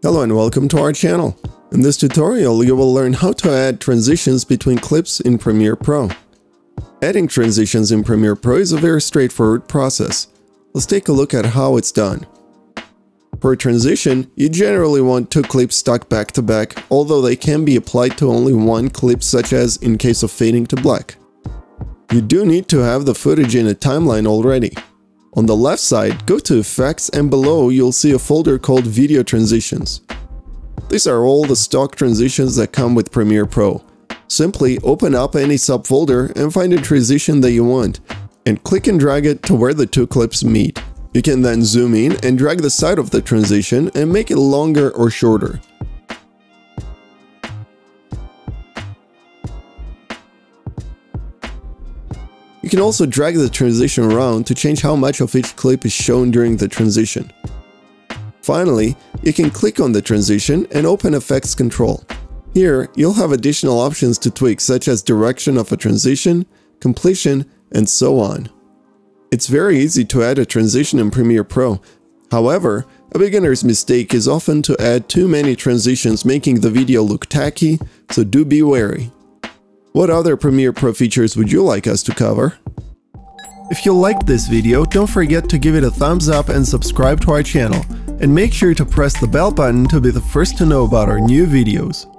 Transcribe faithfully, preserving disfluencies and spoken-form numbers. Hello and welcome to our channel. In this tutorial, you will learn how to add transitions between clips in Premiere Pro. Adding transitions in Premiere Pro is a very straightforward process. Let's take a look at how it's done. For a transition, you generally want two clips stuck back to back, although they can be applied to only one clip, such as in case of fading to black. You do need to have the footage in a timeline already. On the left side, go to Effects and below you'll see a folder called Video Transitions. These are all the stock transitions that come with Premiere Pro. Simply open up any subfolder and find a transition that you want, and click and drag it to where the two clips meet. You can then zoom in and drag the side of the transition and make it longer or shorter. You can also drag the transition around to change how much of each clip is shown during the transition. Finally, you can click on the transition and open Effects Control. Here, you'll have additional options to tweak, such as direction of a transition, completion, and so on. It's very easy to add a transition in Premiere Pro. However, a beginner's mistake is often to add too many transitions, making the video look tacky, so do be wary. What other Premiere Pro features would you like us to cover? If you liked this video, don't forget to give it a thumbs up and subscribe to our channel. And make sure to press the bell button to be the first to know about our new videos.